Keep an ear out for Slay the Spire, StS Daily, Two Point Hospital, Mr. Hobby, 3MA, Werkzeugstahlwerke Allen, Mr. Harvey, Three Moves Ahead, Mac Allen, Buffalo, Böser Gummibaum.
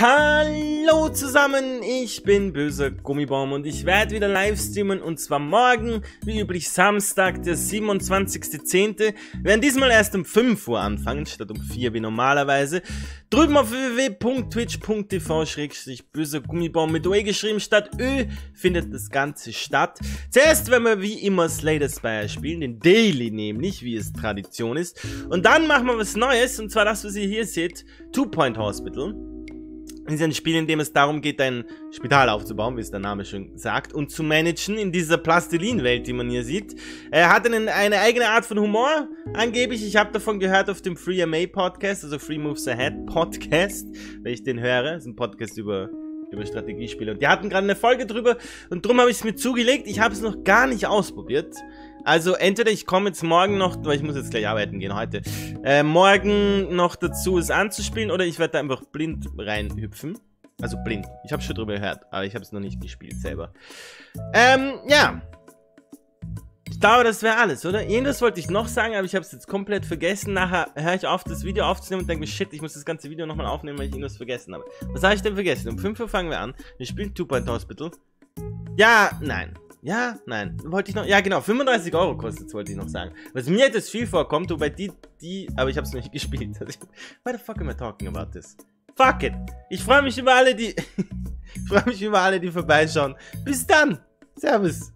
Hallo zusammen, ich bin Böser Gummibaum und ich werde wieder live streamen, und zwar morgen, wie üblich Samstag, der 27.10. Wir werden diesmal erst um 5 Uhr anfangen, statt um 4 wie normalerweise. Drüben auf www.twitch.tv/bösergummibaum mit OE geschrieben, statt Ö findet das Ganze statt. Zuerst werden wir wie immer Slay the Spire spielen, den Daily nämlich, wie es Tradition ist. Und dann machen wir was Neues, und zwar das, was ihr hier seht, Two Point Hospital. Es ist ein Spiel, in dem es darum geht, ein Spital aufzubauen, wie es der Name schon sagt, und zu managen in dieser Plastilin-Welt, die man hier sieht. Er hat eine eigene Art von Humor, angeblich. Ich habe davon gehört auf dem 3MA Podcast, also Three Moves Ahead Podcast, wenn ich den höre. Das ist ein Podcast über Strategiespiele. Und die hatten gerade eine Folge drüber, und darum habe ich es mir zugelegt. Ich habe es noch gar nicht ausprobiert. Also entweder ich komme jetzt morgen noch, weil ich muss jetzt gleich arbeiten gehen heute, morgen noch dazu es anzuspielen, oder ich werde da einfach blind reinhüpfen. Also blind. Ich habe schon drüber gehört, aber ich habe es noch nicht gespielt selber. Ja. Ich glaube, das wäre alles, oder? Irgendwas wollte ich noch sagen, aber ich habe es jetzt komplett vergessen. Nachher höre ich auf, das Video aufzunehmen und denke mir, shit, ich muss das ganze Video nochmal aufnehmen, weil ich irgendwas vergessen habe. Was habe ich denn vergessen? Um 5 Uhr fangen wir an. Wir spielen Two Point Hospital. Ja, nein. Ja, nein, wollte ich noch, ja genau, 35 Euro kostet es, wollte ich noch sagen. Was mir jetzt viel vorkommt, wobei aber ich hab's noch nicht gespielt. Why the fuck am I talking about this? Fuck it! Ich freue mich über alle, die vorbeischauen. Bis dann! Servus!